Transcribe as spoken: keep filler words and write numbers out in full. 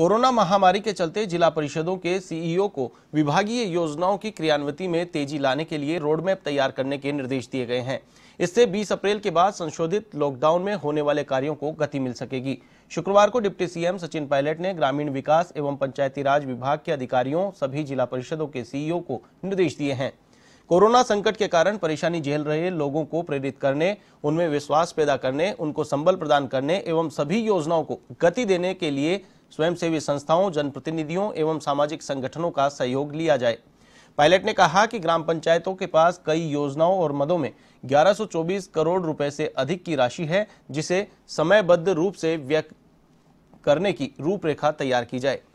Corona महामारी के चलते जिला परिषदों के सीईओ को विभागीय योजनाओं की क्रियान्वयन में तेजी लाने के लिए रोडमैप तैयार करने के निर्देश दिए गए हैं। इससे बीस अप्रैल के बाद संशोधित लॉकडाउन में होने वाले कार्यों को गति मिल सकेगी। शुक्रवार को डिप्टी सीएम सचिन पायलट ने ग्रामीण विकास एवं पंचायती राज विभाग के अधिकारियों सभी जिला परिषदों के सीईओ को निर्देश दिए हैं। कोरोना संकट के कारण परेशानी झेल रहे लोगों को प्रेरित करने, उनमें विश्वास पैदा करने, उनको संबल प्रदान करने एवं सभी योजनाओं को गति देने के लिए स्वयंसेवी संस्थाओं, जनप्रतिनिधियों एवं सामाजिक संगठनों का सहयोग लिया जाए। पायलट ने कहा कि ग्राम पंचायतों के पास कई योजनाओं और मदों में ग्यारह सौ चौबीस करोड़ रुपए से अधिक की राशि है, जिसे समयबद्ध रूप से व्यक्त करने की रूपरेखा तैयार की जाए।